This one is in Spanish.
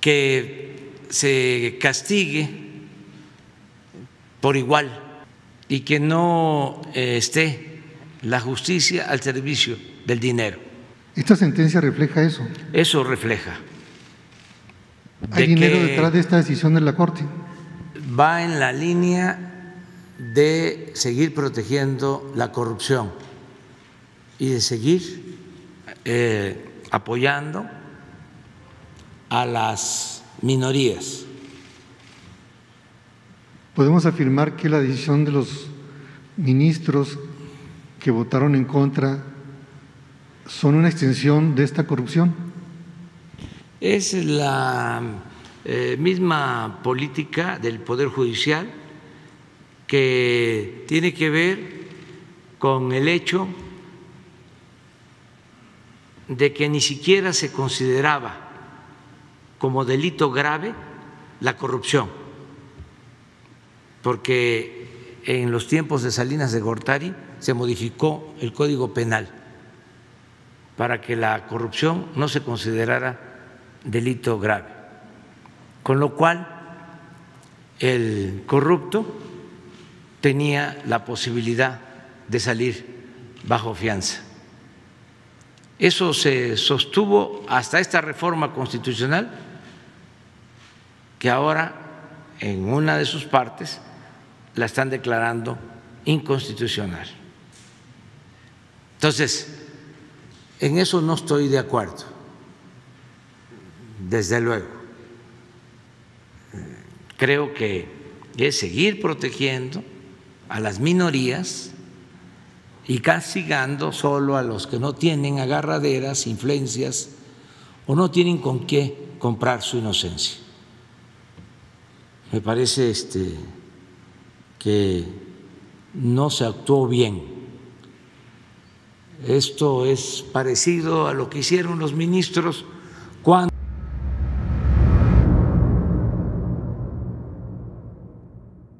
que se castigue por igual y que no esté la justicia al servicio del dinero. ¿Esta sentencia refleja eso? Eso refleja. ¿Hay dinero detrás de esta decisión de la Corte? Va en la línea de seguir protegiendo la corrupción y de seguir apoyando a las minorías. ¿Podemos afirmar que la decisión de los ministros que votaron en contra son una extensión de esta corrupción? Es la misma política del Poder Judicial que tiene que ver con el hecho de que ni siquiera se consideraba como delito grave la corrupción, porque en los tiempos de Salinas de Gortari se modificó el Código Penal para que la corrupción no se considerara delito grave, con lo cual el corrupto tenía la posibilidad de salir bajo fianza. Eso se sostuvo hasta esta reforma constitucional, que ahora en una de sus partes la están declarando inconstitucional. Entonces, en eso no estoy de acuerdo, desde luego. Creo que es seguir protegiendo a las minorías y castigando solo a los que no tienen agarraderas, influencias o no tienen con qué comprar su inocencia. Me parece que no se actuó bien. Esto es parecido a lo que hicieron los ministros cuando…